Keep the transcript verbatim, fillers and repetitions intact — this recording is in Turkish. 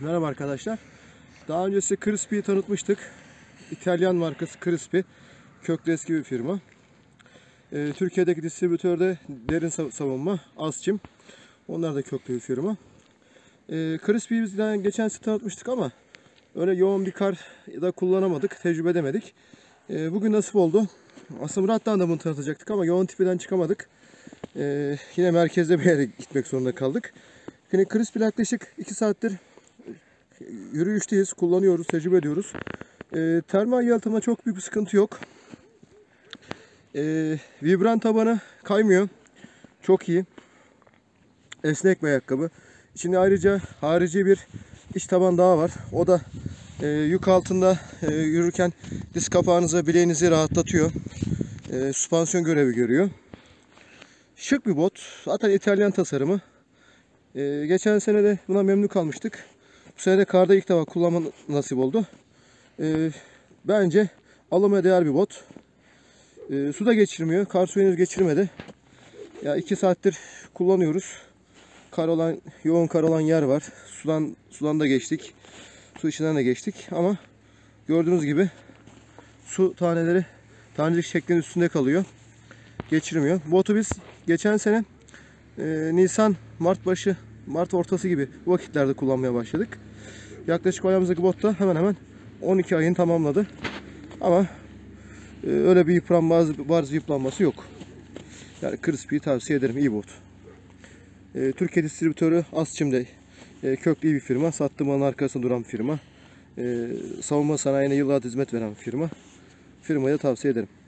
Merhaba arkadaşlar. Daha öncesi Crispi'yi tanıtmıştık. İtalyan markası Crispi. Köklü eski bir firma. Ee, Türkiye'deki distribütörde Derin Savunma, Ascim. Onlar da köklü bir firma. Ee, Crispi'yi biz daha geçen sene tanıtmıştık ama öyle yoğun bir kar da kullanamadık, tecrübe edemedik. Ee, bugün nasip oldu. Aslında Murat Dağ'da bunu tanıtacaktık ama yoğun tipiden çıkamadık. Ee, yine merkezde bir yere gitmek zorunda kaldık. Yine Crispi'yle yaklaşık iki saattir yürüyüşteyiz, kullanıyoruz, tecrübe ediyoruz. Ee, termal yalıtımda çok büyük bir sıkıntı yok. Ee, Vibram tabanı kaymıyor. Çok iyi. Esnek bir ayakkabı. İçinde ayrıca harici bir iç taban daha var. O da e, yük altında e, yürürken diz kapağınıza, bileğinizi rahatlatıyor. E, süspansiyon görevi görüyor. Şık bir bot. Zaten İtalyan tasarımı. E, geçen sene de buna memnun kalmıştık. Bu sene de karda ilk defa kullanma nasip oldu. E, bence alınmaya değer bir bot. E, su da geçirmiyor. Kar suyu henüz geçirmedi. Ya iki saattir kullanıyoruz. Kar olan, yoğun kar olan yer var. Sudan, sudan da geçtik. Su içinden de geçtik ama gördüğünüz gibi su taneleri tanecik şeklinin üstünde kalıyor. Geçirmiyor. Botu biz geçen sene e, Nisan, Mart başı, Mart ortası gibi vakitlerde kullanmaya başladık. Yaklaşık ayağımızdaki bot da hemen hemen on iki ayını tamamladı. Ama e, öyle bir yıpranma, bariz yıpranması yok. Yani Crispi'yi tavsiye ederim. İyi bot. E, Türkiye distribütörü Ascim'de e, köklü bir firma. Sattığım malın arkasında duran bir firma. E, savunma sanayine yıllardır hizmet veren bir firma. Firmayı da tavsiye ederim.